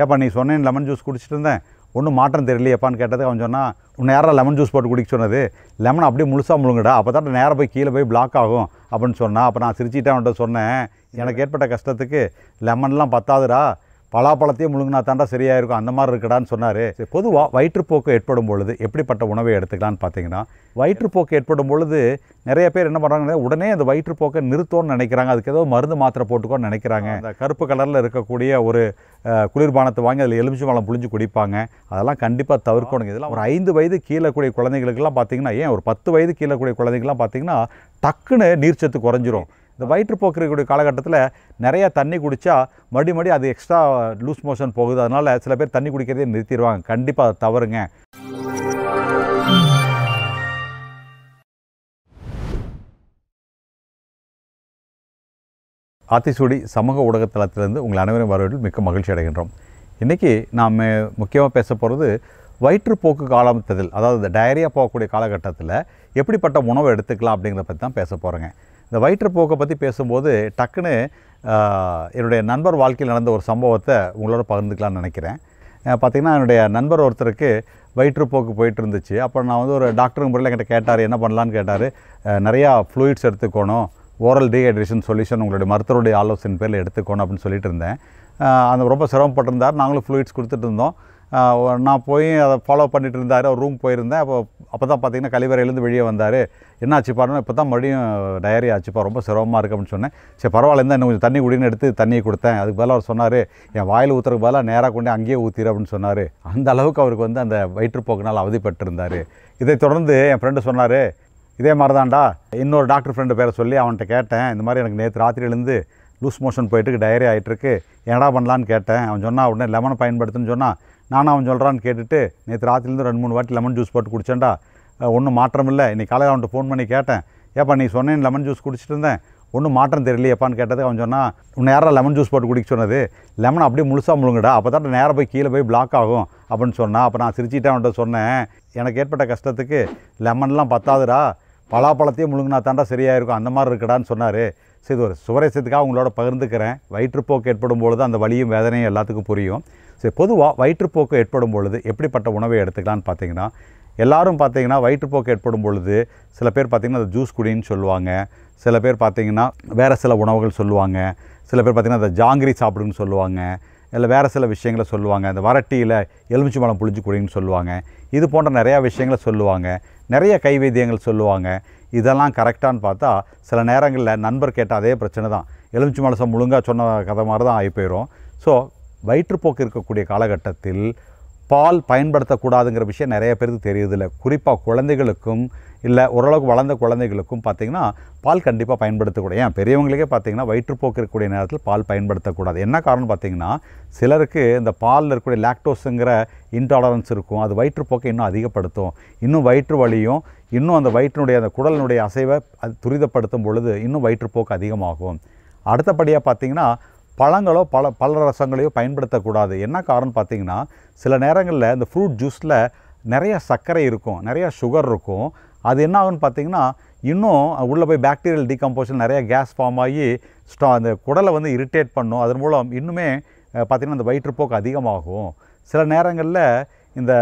ஏப்பா நீ சொன்னேன் லெமன் ஜூஸ் குடிச்சிட்டு இருந்தேன் ஒன்றும் மாற்றம் தெரியலையப்பான்னு கேட்டதுக்கு அவன் சொன்னால் உன்னை யாராக லெமன் ஜூஸ் போட்டு குடிக்க சொன்னது, லெமன் அப்படியே முழுசாக முழுங்கடா அப்போ தான் நேராக போய் கீழே போய் பிளாக் ஆகும் அப்படின்னு சொன்னான். அப்போ நான் சிரிச்சிட்டேன் அவன்கிட்ட சொன்னேன் எனக்கு ஏற்பட்ட கஷ்டத்துக்கு லெமன்லாம் பத்தாதுரா பலாப்பழத்தையும் முழுங்கினா தாண்டா சரியாக இருக்கும் அந்த மாதிரி இருக்கடான்னு சொன்னார். பொதுவாக வயிற்றுப்போக்கு ஏற்படும் பொழுது எப்படிப்பட்ட உணவை எடுத்துக்கலான்னு பார்த்தீங்கன்னா, வயிற்றுப்போக்கு ஏற்படும் பொழுது நிறைய பேர் என்ன பண்ணுறாங்கன்னா உடனே அந்த வயிற்றுப்போக்கை நிறுத்தோன்னு நினைக்கிறாங்க, அதுக்கு ஏதோ மருந்து மாத்திரை போட்டுக்கோன்னு நினைக்கிறாங்க. அந்த கருப்பு கலரில் இருக்கக்கூடிய ஒரு குளிர்பானத்தை வாங்கி அதில் எலுமிச்சம்பழம் புழிஞ்சு குடிப்பாங்க. அதெல்லாம் கண்டிப்பாக தவிர்க்கணுங்க. இதெல்லாம் ஒரு 5 வயது கீழே கூடிய குழந்தைங்களுக்குலாம் பார்த்தீங்கன்னா, ஏன் ஒரு 10 வயது கீழே கூடிய குழந்தைங்கலாம் பார்த்தீங்கன்னா டக்குன்னு நீர்ச்சத்து குறைஞ்சிரும். இந்த வயிற்றுப்போக்கு இருக்கக்கூடிய காலகட்டத்தில் நிறையா தண்ணி குடித்தா மறுபடியும் அது எக்ஸ்ட்ரா லூஸ் மோஷன் போகுது. அதனால் சில பேர் தண்ணி குடிக்கிறதே நிறுத்திடுவாங்க. கண்டிப்பாக அதை தவறுங்க. ஆத்திசூடி சமூக ஊடகத்தளத்திலிருந்து உங்கள் அனைவரும் வரவேற்று மிக்க மகிழ்ச்சி அடைகின்றோம். இன்றைக்கி நாம் முக்கியமாக பேச போகிறது வயிற்றுப்போக்கு காலத்தில், அதாவது டயரியா போகக்கூடிய காலகட்டத்தில் எப்படிப்பட்ட உணவை எடுத்துக்கலாம் அப்படிங்கிறத பற்றி தான் பேச போகிறேங்க. இந்த வயிற்றுப்போக்கை பற்றி பேசும்போது டக்குன்னு என்னுடைய நண்பர் வாழ்க்கையில் நடந்த ஒரு சம்பவத்தை உங்களோட பகிர்ந்துக்கலான்னு நினைக்கிறேன். பார்த்திங்கன்னா என்னுடைய நண்பர் ஒருத்தருக்கு வயிற்றுப்போக்கு போயிட்டு இருந்துச்சு. அப்போ நான் வந்து ஒரு டாக்டருங்க முறையில் என்கிட்ட கேட்டார், என்ன பண்ணலான்னு கேட்டார். நிறையா ஃப்ளூயிட்ஸ் எடுத்துக்கணும், ஓரல் டீஹைட்ரேஷன் சொல்யூஷன் உங்களுடைய மருத்துவருடைய ஆலோசனை பேரில் எடுத்துக்கணும் அப்படின்னு சொல்லிட்டு இருந்தேன். அந்த ரொம்ப சிரமப்பட்டிருந்தார். நாங்களும் ஃப்ளூயிட்ஸ் கொடுத்துட்டு இருந்தோம். நான் போய் அதை ஃபாலோ பண்ணிகிட்டு இருந்தார். ஒரு ரூம் போயிருந்தேன். அப்போ தான் பார்த்திங்கன்னா கழிவறையிலேருந்து வெளியே வந்தார். என்ன ஆச்சு பாருங்க, இப்போ தான் மறுபடியும் டயரி ஆச்சுப்பா, ரொம்ப சிரமமாக இருக்குது அப்படின்னு சொன்னேன். சரி பரவாயில்ல இருந்தால் இன்னும் கொஞ்சம் தண்ணி குடின்னு எடுத்து தண்ணியை கொடுத்தேன். அதுக்கு பதிலாக அவர் சொன்னார், என் வாயில் ஊற்றுறதுக்கு பதிலாக நேராக கொண்டு அங்கேயே ஊற்றிடு அப்படின்னு சொன்னார். அந்த அளவுக்கு அவருக்கு வந்து அந்த வயிற்றுப்போக்குனால் அவதிப்பட்டிருந்தார். இதை தொடர்ந்து என் ஃப்ரெண்டு சொன்னார், இதே மாதிரி தான்டா இன்னொரு டாக்டர் ஃப்ரெண்டு பேரை சொல்லி அவன்கிட்ட கேட்டேன், இந்த மாதிரி எனக்கு நேற்று ராத்திரியிலேருந்து லூஸ் மோஷன் போயிட்டுருக்கு, டயரி ஆகிட்டுருக்கு, என்னடா பண்ணலான்னு கேட்டேன். அவன் சொன்னால் உடனே லெமனை பயன்படுத்துன்னு சொன்னால் நானும் அவன் சொல்கிறான்னு கேட்டுட்டு நேற்று ராத்திரிலேருந்து 2-3 வாட்டி லெமன் ஜூஸ் போட்டு குடித்தேன்டா, ஒன்றும் மாற்றம் இல்லை. இன்றைக்கி காலையில் அவன்கிட்ட ஃபோன் பண்ணி கேட்டேன், ஏப்பா நீ சொன்னேன் லெமன் ஜூஸ் குடிச்சிட்டு இருந்தேன் ஒன்றும் மாற்றம் தெரியலையப்பான்னு கேட்டதுக்கு அவன் சொன்னால் உன்னை யாராக லெமன் ஜூஸ் போட்டு குடிக்க சொன்னது, லெமன் அப்படியே முழுசாக முழுங்கடா அப்போ தான் நேராக போய் கீழே போய் பிளாக் ஆகும் அப்படின்னு சொன்னான். அப்போ நான் சிரிச்சிட்டு அவன்கிட்ட சொன்னேன், எனக்கு ஏற்பட்ட கஷ்டத்துக்கு லெமன்லாம் பத்தாதுரா பலாப்பழத்தையும் முழுங்கினா தாண்டா சரியாக இருக்கும் அந்த மாதிரி இருக்கடான்னு சொன்னார். சரி ஒரு சுவரேசத்துக்காக உங்களோட பகிர்ந்துக்கிறேன். வயிற்றுப்போக்கு ஏற்படும் பொழுது அந்த வலியும் வேதனையும் எல்லாத்துக்கும் புரியும். சரி பொதுவாக வயிற்றுப்போக்கு ஏற்படும் பொழுது எப்படிப்பட்ட உணவை எடுத்துக்கலான்னு பார்த்தீங்கன்னா, எல்லோரும் பார்த்திங்கன்னா வயிற்றுப்போக்கு ஏற்படும் பொழுது சில பேர் பார்த்திங்கன்னா அது ஜூஸ் குடின்னு சொல்லுவாங்க, சில பேர் பார்த்திங்கன்னா வேறு சில உணவுகள் சொல்லுவாங்க, சில பேர் பார்த்திங்கன்னா அதை ஜாங்கிரி சாப்பிடுன்னு சொல்லுவாங்க, இல்லை வேறு சில விஷயங்களை சொல்லுவாங்க, அந்த வரட்டியில் எலுமிச்சம்பழம் புழிஞ்சு குடின்னு சொல்லுவாங்க, இது போன்ற நிறையா விஷயங்களை சொல்லுவாங்க, நிறைய கைவைத்தியங்கள் சொல்லுவாங்க. இதெல்லாம் கரெக்டான்னு பார்த்தா சில நேரங்களில் நண்பர் கேட்ட அதே பிரச்சனை தான், எலுமிச்சம்பழம் முழுங்காக சொன்ன கதை மாதிரி தான் ஆகி போயிடும். ஸோ வயிற்றுப்போக்கு இருக்கக்கூடிய காலகட்டத்தில் பால் பயன்படுத்தக்கூடாதுங்கிற விஷயம் நிறைய பேருக்கு தெரியுதில்லை. குறிப்பாக குழந்தைகளுக்கும் இல்லை ஓரளவுக்கு வளர்ந்த குழந்தைகளுக்கும் பார்த்திங்கன்னா பால் கண்டிப்பாக பயன்படுத்தக்கூடிய, ஏன் பெரியவங்களுக்கே பார்த்திங்கன்னா வயிற்றுப்போக்கு இருக்கக்கூடிய நேரத்தில் பால் பயன்படுத்தக்கூடாது. என்ன காரணம் பார்த்திங்கன்னா, சிலருக்கு இந்த பாலில் இருக்கக்கூடிய லாக்டோஸுங்கிற இன்டாலரன்ஸ் இருக்கும். அது வயிற்றுப்போக்கை இன்னும் அதிகப்படுத்தும். இன்னும் வயிற்று வலியும் இன்னும் அந்த வயிற்றினுடைய அந்த குடலினுடைய அசைவை அது துரிதப்படுத்தும் பொழுது இன்னும் வயிற்றுப்போக்கு அதிகமாகும். அடுத்தபடியாக பார்த்திங்கன்னா பழங்களோ பல ரசங்களையோ பயன்படுத்தக்கூடாது. என்ன காரணம் பார்த்திங்கன்னா, சில நேரங்களில் இந்த ஃப்ரூட் ஜூஸில் நிறையா சர்க்கரை இருக்கும், நிறையா சுகர் இருக்கும். அது என்ன ஆகுன்னு பார்த்திங்கன்னா இன்னும் உள்ளே போய் பாக்டீரியல் டீகம்போஷன் நிறையா கேஸ் ஃபார்ம் ஆகி அந்த குடலை வந்து இரிட்டேட் பண்ணும். அதன் மூலம் இன்னுமே பார்த்திங்கன்னா அந்த வயிற்றுப்போக்கு அதிகமாகும். சில நேரங்களில் இந்த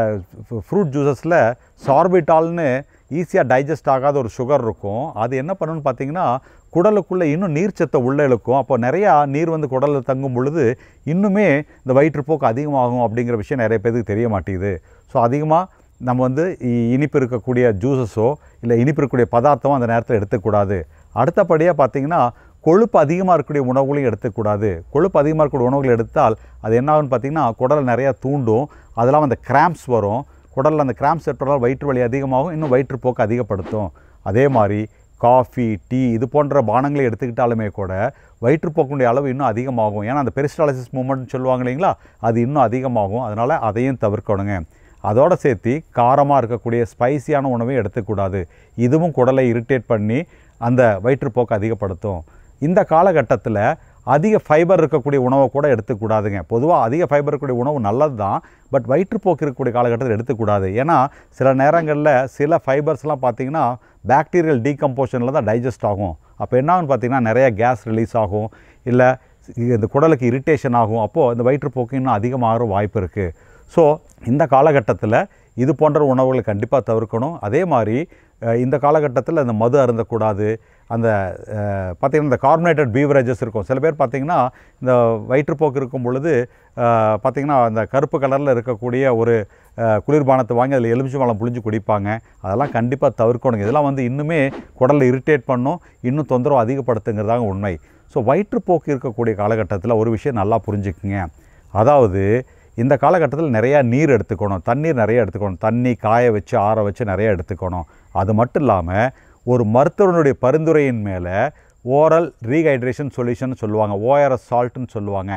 ஃப்ரூட் ஜூஸஸில் சார்பிட்டால்னு ஈஸியாக டைஜஸ்ட் ஆகாத ஒரு சுகர் இருக்கும். அது என்ன பண்ணணும்னு பார்த்திங்கன்னா குடலுக்குள்ளே இன்னும் நீர்ச்சத்தை உள்ளே இழுக்கும். அப்போ நிறையா நீர் வந்து குடலில் தங்கும் பொழுது இன்னுமே இந்த வயிற்றுப்போக்கு அதிகமாகும் அப்படிங்கிற விஷயம் நிறைய பேருக்கு தெரிய மாட்டேங்குது. ஸோ அதிகமாக நம்ம வந்து இனிப்பு இருக்கக்கூடிய ஜூஸஸோ இல்லை இனிப்பு இருக்கக்கூடிய பதார்த்தமோ அந்த நேரத்தில் எடுத்துக்கூடாது. அடுத்தபடியாக பார்த்திங்கன்னா கொழுப்பு அதிகமாக இருக்கக்கூடிய உணவுகளையும் எடுத்துக்கூடாது. கொழுப்பு அதிகமாக இருக்கக்கூடிய உணவுகளை எடுத்தால் அது என்ன ஆகுன்னு பார்த்திங்கன்னா குடலை நிறையா தூண்டும். அதெல்லாம் அந்த கிராம்ப்ஸ் வரும் குடலில். அந்த கிராம்ப்ஸ் ஏற்பட்டால் வயிற்று வலி அதிகமாகும், இன்னும் வயிற்றுப்போக்கு அதிகப்படுத்தும். அதே மாதிரி காஃபி, டீ இது போன்ற பானங்களை எடுத்துக்கிட்டாலுமே கூட வயிற்றுப்போக்குடைய அளவு இன்னும் அதிகமாகும். ஏன்னா அந்த பெரிஸ்டாலிசிஸ் மூமெண்ட்னு சொல்லுவாங்க இல்லைங்களா, அது இன்னும் அதிகமாகும். அதனால் அதையும் தவிர்க்கணுங்க. அதோடு சேர்த்து காரமாக இருக்கக்கூடிய ஸ்பைசியான உணவை எடுத்துக்கூடாது. இதுவும் குடலை இரிட்டேட் பண்ணி அந்த வயிற்றுப்போக்கு அதிகப்படுத்தும். இந்த காலகட்டத்தில் அதிக ஃபைபர் இருக்கக்கூடிய உணவை கூட எடுத்துக்கூடாதுங்க. பொதுவாக அதிக ஃபைபர் இருக்கக்கூடிய உணவு நல்லது தான், பட் வயிற்றுப்போக்கு இருக்கக்கூடிய காலகட்டத்தில் எடுத்துக்கூடாது. ஏன்னா சில நேரங்களில் சில ஃபைபர்ஸ்லாம் பார்த்திங்கன்னா பாக்டீரியல் டீகம்போஷனில் தான் டைஜஸ்ட் ஆகும். அப்போ என்னாகுன்னு பார்த்திங்கன்னா நிறையா கேஸ் ரிலீஸ் ஆகும், இல்லை இந்த குடலுக்கு இரிட்டேஷன் ஆகும். அப்போது இந்த வயிற்றுப்போக்கு இன்னும் அதிகமாகிற வாய்ப்பு இருக்குது. ஸோ இந்த காலகட்டத்தில் இது போன்ற உணவுகளை கண்டிப்பாக தவிர்க்கணும். அதே மாதிரி இந்த காலகட்டத்தில் அந்த மது அருந்தக்கூடாது. அந்த பார்த்திங்கன்னா இந்த கார்பனேட்டட் பீவரேஜஸ் இருக்கும். சில பேர் பார்த்திங்கன்னா இந்த வயிற்றுப்போக்கு இருக்கும் பொழுது பார்த்திங்கன்னா அந்த கருப்பு கலரில் இருக்கக்கூடிய ஒரு குளிர்பானத்தை வாங்கி அதில் எலுமிச்சம்பழம் புழிஞ்சு குடிப்பாங்க. அதெல்லாம் கண்டிப்பாக தவிர்க்கணும். இதெல்லாம் வந்து இன்னுமே குடலை இரிட்டேட் பண்ணும், இன்னும் தொந்தரவு அதிகப்படுத்துங்கிறதாங்க உண்மை. ஸோ வயிற்றுப்போக்கு இருக்கக்கூடிய காலகட்டத்தில் ஒரு விஷயம் நல்லா புரிஞ்சுக்குங்க. அதாவது இந்த காலகட்டத்தில் நிறையா நீர் எடுத்துக்கணும், தண்ணீர் நிறையா எடுத்துக்கணும், தண்ணி காய வச்சு ஆற வச்சு நிறையா எடுத்துக்கணும். அது மட்டும் இல்லாமல் ஒரு மருத்துவனுடைய பரிந்துரையின் மேலே ஓரல் ரீஹைட்ரேஷன் சொல்யூஷன் சொல்லுவாங்க, ஓஆர்எஸ் சால்ட்டுன்னு சொல்லுவாங்க,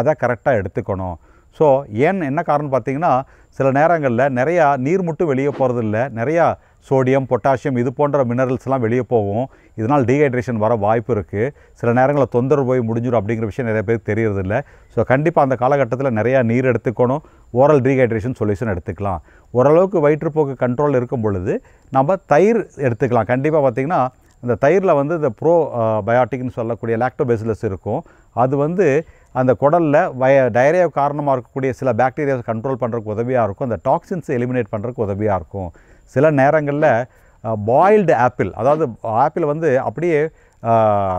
அதை கரெக்டாக எடுத்துக்கணும். ஸோ என்ன காரணம் பார்த்திங்கன்னா சில நேரங்களில் நிறையா நீர் மட்டும் வெளியே போகிறது இல்லை, நிறையா சோடியம் பொட்டாசியம் இது போன்ற மினரல்ஸ்லாம் வெளியே போகும். இதனால் டீஹைட்ரேஷன் வர வாய்ப்பு இருக்குது. சில நேரங்களில் தொந்தரவு போய் முடிஞ்சிடும் அப்படிங்கிற விஷயம் நிறைய பேருக்கு தெரியறதில்ல. ஸோ கண்டிப்பாக அந்த காலகட்டத்தில் நிறையா நீர் எடுத்துக்கணும், ஓரல் டீஹைட்ரேஷன் சொல்யூஷன் எடுத்துக்கலாம். ஓரளவுக்கு வயிற்றுப்போக்கு கண்ட்ரோல் இருக்கும் பொழுது நம்ம தயிர் எடுத்துக்கலாம். கண்டிப்பாக பார்த்திங்கன்னா அந்த தயிரில் வந்து இந்த ப்ரோபயாட்டிக்னு சொல்லக்கூடிய லாக்டோபெசிலஸ் இருக்கும். அது வந்து அந்த குடலில் டயரியா காரணமாக இருக்கக்கூடிய சில பாக்டீரியாவை கண்ட்ரோல் பண்ணுறதுக்கு உதவியாக இருக்கும். அந்த டாக்ஸின்ஸை எலிமினேட் பண்ணுறதுக்கு உதவியாக இருக்கும். சில நேரங்களில் பாயில்டு ஆப்பிள், அதாவது ஆப்பிள் வந்து அப்படியே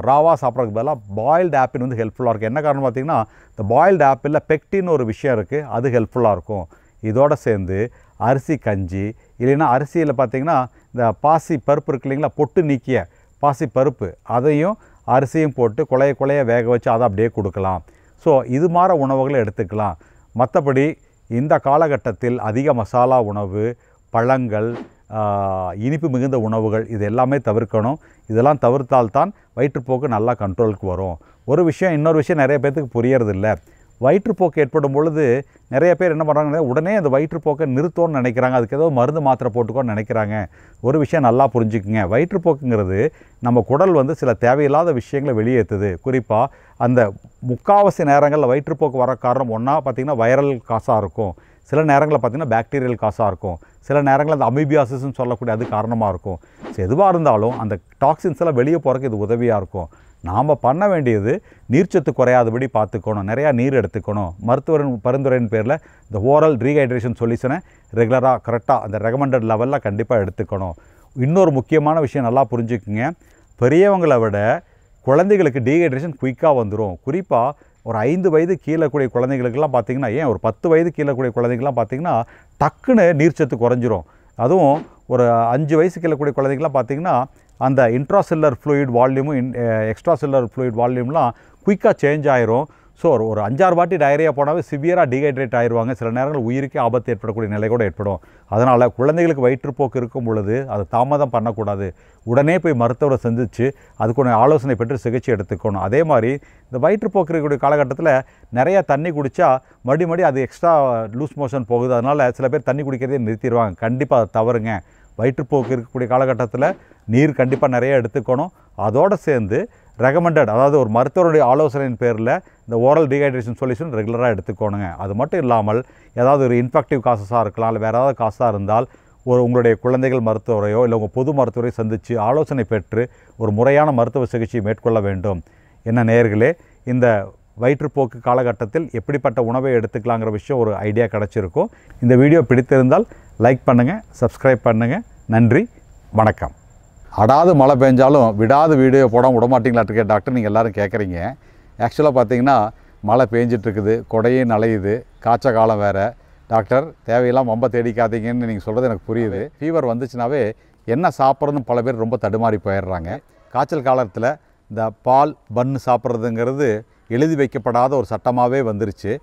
ராவாக சாப்பிட்றதுக்கு பதிலாக பாயில்டு ஆப்பிள் வந்து ஹெல்ப்ஃபுல்லாக இருக்கும். என்ன காரணம் பார்த்திங்கன்னா இந்த பாயில்டு ஆப்பிளில் பெக்டின்னு ஒரு விஷயம் இருக்குது, அது ஹெல்ப்ஃபுல்லாக இருக்கும். இதோடு சேர்ந்து அரிசி கஞ்சி இல்லைன்னா அரிசியில் பார்த்திங்கன்னா இந்த பாசி பருப்பு இருக்குது இல்லைங்களா, பொட்டு நீக்கிய பாசி பருப்பு, அதையும் அரிசியும் போட்டு குழைய வேக வச்சு அதை அப்படியே கொடுக்கலாம். ஸோ இது மாதிரி உணவுகளை எடுத்துக்கலாம். மற்றபடி இந்த காலகட்டத்தில் அதிக மசாலா உணவு, பழங்கள், இனிப்பு மிகுந்த உணவுகள் இது எல்லாமே தவிர்க்கணும். இதெல்லாம் தவிர்த்தால்தான் வயிற்றுப்போக்கு நல்லா கண்ட்ரோலுக்கு வரும். இன்னொரு விஷயம் நிறைய பேர்த்துக்கு புரியறதில்லை. வயிற்றுப்போக்கு ஏற்படும் பொழுது நிறைய பேர் என்ன பண்ணுறாங்கன்னா உடனே அந்த வயிற்றுப்போக்கை நிறுத்தோன்னு நினைக்கிறாங்க, அதுக்கு ஏதோ மருந்து மாத்திரை போட்டுக்கோன்னு நினைக்கிறாங்க. ஒரு விஷயம் நல்லா புரிஞ்சுக்குங்க, வயிற்றுப்போக்குங்கிறது நம்ம குடல் வந்து சில தேவையில்லாத விஷயங்களை வெளியேற்றுது. குறிப்பாக அந்த முக்காவாசி நேரங்களில் வயிற்றுப்போக்கு வர காரணம் ஒன்றா பார்த்திங்கன்னா வைரல் காசாக இருக்கும், சில நேரங்களில் பார்த்திங்கன்னா பாக்டீரியல் காசாக இருக்கும், சில நேரங்களில் அந்த அமீபியாசிஸ்ன்னு சொல்லக்கூடிய அது காரணமாக இருக்கும். ஸோ எதுவாக இருந்தாலும் அந்த டாக்ஸின்ஸ் எல்லாம் வெளியே போகிறதுக்கு இது உதவியாக இருக்கும். நாம் பண்ண வேண்டியது நீர்ச்சத்து குறையாதபடி பார்த்துக்கணும், நிறையா நீர் எடுத்துக்கணும். மருத்துவரின் பரிந்துரையின் பேரில் இந்த ஓரல் ரீஹைட்ரேஷன் சொல்யூஷனை ரெகுலராக கரெக்டாக அந்த ரெக்கமெண்டட் லெவலில் கண்டிப்பாக எடுத்துக்கணும். இன்னொரு முக்கியமான விஷயம் நல்லா புரிஞ்சுக்குங்க, பெரியவங்களை விட குழந்தைகளுக்கு டீஹைட்ரேஷன் குயிக்காக வந்துடும். குறிப்பாக ஒரு 5 வயது கீழே கூடிய குழந்தைங்களுக்கெல்லாம் பார்த்திங்கன்னா, ஏன் ஒரு 10 வயது கீழே கூடிய குழந்தைங்கள்லாம் பார்த்திங்கன்னா டக்குன்னு நீர்ச்சத்து குறைஞ்சிரும். அதுவும் ஒரு 5 வயசு கீழே கூடிய குழந்தைங்கள்லாம் பார்த்திங்கன்னா அந்த இன்ட்ராசெல்லர் ஃப்ளூயிட் வால்யூமும் எக்ஸ்ட்ரா செல்லர் ஃப்ளூயிட் வால்யூம்லாம் குயிக்காக சேஞ்ச் ஆயிரும். ஸோ ஒரு 5-6 வாட்டி டயரியா போனாவே சிவியராக டீஹைட்ரேட் ஆயிடுவாங்க. சில நேரங்கள் உயிருக்கே ஆபத்து ஏற்படக்கூடிய நிலை கூட ஏற்படும். அதனால் குழந்தைகளுக்கு வயிற்றுப்போக்கு இருக்கும் பொழுது அதை தாமதம் பண்ணக்கூடாது, உடனே போய் மருத்துவரை சந்தித்து அதுக்குன்னு ஆலோசனை பெற்று சிகிச்சை எடுத்துக்கணும். அதே மாதிரி இந்த வயிற்றுப்போக்கு இருக்கக்கூடிய காலகட்டத்தில் நிறையா தண்ணி குடித்தா மறுபடியும் அது எக்ஸ்ட்ரா லூஸ் மோஷன் போகுது. அதனால் சில பேர் தண்ணி குடிக்கிறதே நிறுத்திடுவாங்க. கண்டிப்பாக அதை தவறுங்க. வயிற்றுப்போக்கு இருக்கக்கூடிய காலகட்டத்தில் நீர் கண்டிப்பாக நிறையா எடுத்துக்கணும். அதோடு சேர்ந்து ரெக்கமெண்டட், அதாவது ஒரு மருத்துவருடைய ஆலோசனையின் பேரில் இந்த ஓரல் டீஹைட்ரேஷன் சொல்யூஷன் ரெகுலராக எடுத்துக்கணுங்க. அது மட்டும் இல்லாமல் ஏதாவது ஒரு இன்ஃபெக்டிவ் காசஸாக இருக்கலாம், இல்லை வேறு ஏதாவது காசாக இருந்தால் உங்களுடைய குழந்தைகள் மருத்துவரையோ இல்லை உங்கள் பொது மருத்துவரையோ சந்தித்து ஆலோசனை பெற்று ஒரு முறையான மருத்துவ சிகிச்சையை மேற்கொள்ள வேண்டும். என்ன நேயர்களே, இந்த வயிற்றுப்போக்கு காலகட்டத்தில் எப்படிப்பட்ட உணவை எடுத்துக்கலாங்கிற விஷயம் ஒரு ஐடியா கிடச்சிருக்கும். இந்த வீடியோ பிடித்திருந்தால் லைக் பண்ணுங்கள், சப்ஸ்கிரைப் பண்ணுங்கள். நன்றி, வணக்கம். அடாது மழை பெஞ்சாலும் விடாது வீடியோ போடாமல் விடமாட்டிங்களாட்டிருக்கே டாக்டர் நீங்கள் எல்லோரும் கேட்குறீங்க. ஆக்சுவலாக பார்த்திங்கன்னா மழை பெஞ்சிட்ருக்குது, கொடையும் நலையுது, காய்ச்ச காலம் வேறு. டாக்டர் தேவையில்லாமல் ரொம்ப தேடிக்காதீங்கன்னு நீங்கள் சொல்கிறது எனக்கு புரியுது. ஃபீவர் வந்துச்சுனாவே என்ன சாப்பிட்றதுன்னு பல பேர் ரொம்ப தடுமாறி போயிடுறாங்க. காய்ச்சல் காலத்தில் இந்த பால் பன்னு சாப்பிட்றதுங்கிறது எழுதி வைக்கப்படாத ஒரு சட்டமாகவே வந்துருச்சு.